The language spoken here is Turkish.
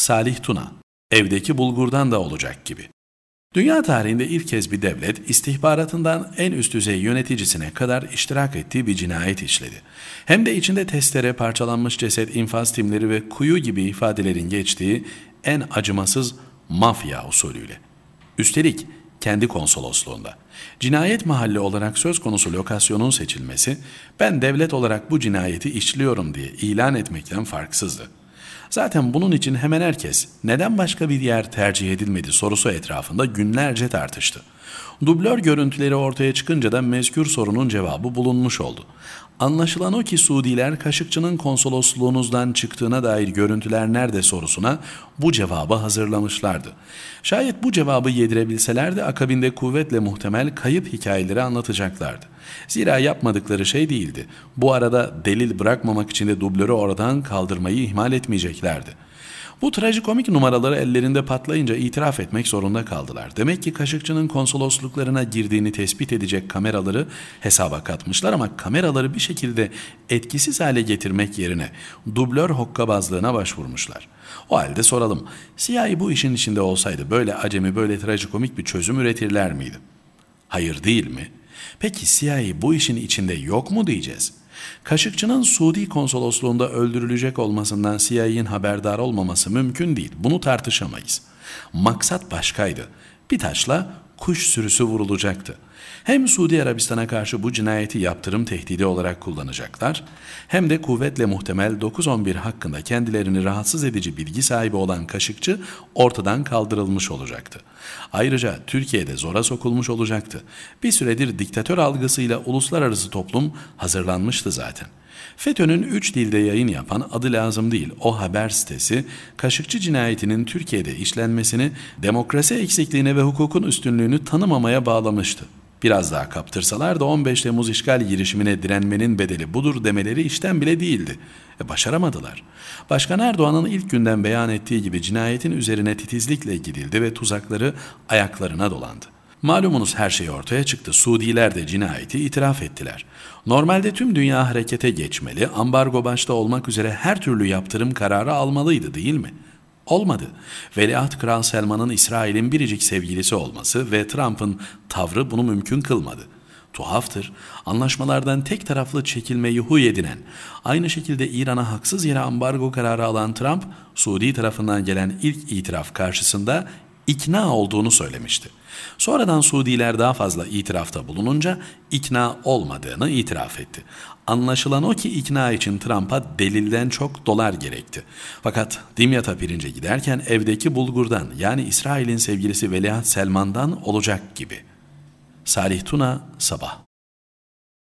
Salih Tuna, evdeki bulgurdan da olacak gibi. Dünya tarihinde ilk kez bir devlet, istihbaratından en üst düzey yöneticisine kadar iştirak ettiği bir cinayet işledi. Hem de içinde testere, parçalanmış ceset, infaz timleri ve kuyu gibi ifadelerin geçtiği en acımasız mafya usulüyle. Üstelik kendi konsolosluğunda. Cinayet mahalli olarak söz konusu lokasyonun seçilmesi, ben devlet olarak bu cinayeti işliyorum diye ilan etmekten farksızdı. Zaten bunun için hemen herkes neden başka bir yer tercih edilmedi sorusu etrafında günlerce tartıştı. Dublör görüntüleri ortaya çıkınca da mezkür sorunun cevabı bulunmuş oldu. Anlaşılan o ki Suudiler Kaşıkçı'nın konsolosluğunuzdan çıktığına dair görüntüler nerede sorusuna bu cevabı hazırlamışlardı. Şayet bu cevabı yedirebilselerdi akabinde kuvvetle muhtemel kayıp hikayeleri anlatacaklardı. Zira yapmadıkları şey değildi. Bu arada delil bırakmamak için de dublörü oradan kaldırmayı ihmal etmeyeceklerdi. Bu trajikomik numaraları ellerinde patlayınca itiraf etmek zorunda kaldılar. Demek ki Kaşıkçı'nın konsolosluklarına girdiğini tespit edecek kameraları hesaba katmışlar ama kameraları bir şekilde etkisiz hale getirmek yerine dublör hokkabazlığına başvurmuşlar. O halde soralım, CIA bu işin içinde olsaydı böyle acemi, böyle trajikomik bir çözüm üretirler miydi? Hayır değil mi? Peki CIA bu işin içinde yok mu diyeceğiz? Kaşıkçı'nın Suudi konsolosluğunda öldürülecek olmasından CIA'nin haberdar olmaması mümkün değil. Bunu tartışamayız. Maksat başkaydı. Bir taşla kuş sürüsü vurulacaktı. Hem Suudi Arabistan'a karşı bu cinayeti yaptırım tehdidi olarak kullanacaklar, hem de kuvvetle muhtemel 9-11 hakkında kendilerini rahatsız edici bilgi sahibi olan Kaşıkçı ortadan kaldırılmış olacaktı. Ayrıca Türkiye'de zora sokulmuş olacaktı. Bir süredir diktatör algısıyla uluslararası toplum hazırlanmıştı zaten. FETÖ'nün 3 dilde yayın yapan adı lazım değil o haber sitesi, Kaşıkçı cinayetinin Türkiye'de işlenmesini demokrasi eksikliğine ve hukukun üstünlüğünü tanımamaya bağlamıştı. Biraz daha kaptırsalar da 15 Temmuz işgal girişimine direnmenin bedeli budur demeleri işten bile değildi. Başaramadılar. Başkan Erdoğan'ın ilk günden beyan ettiği gibi cinayetin üzerine titizlikle gidildi ve tuzakları ayaklarına dolandı. Malumunuz her şey ortaya çıktı. Suudiler de cinayeti itiraf ettiler. Normalde tüm dünya harekete geçmeli, ambargo başta olmak üzere her türlü yaptırım kararı almalıydı değil mi? Olmadı. Veliaht Kral Selman'ın İsrail'in biricik sevgilisi olması ve Trump'ın tavrı bunu mümkün kılmadı. Tuhaftır, anlaşmalardan tek taraflı çekilmeyi huy edinen, aynı şekilde İran'a haksız yere ambargo kararı alan Trump, Suudi tarafından gelen ilk itiraf karşısında ikna olduğunu söylemişti. Sonradan Suudiler daha fazla itirafta bulununca ikna olmadığını itiraf etti. Anlaşılan o ki ikna için Trump'a delilden çok dolar gerekti. Fakat Dimyat'a pirince giderken evdeki bulgurdan yani İsrail'in sevgilisi Veliaht Selman'dan olacak gibi. Salih Tuna, Sabah.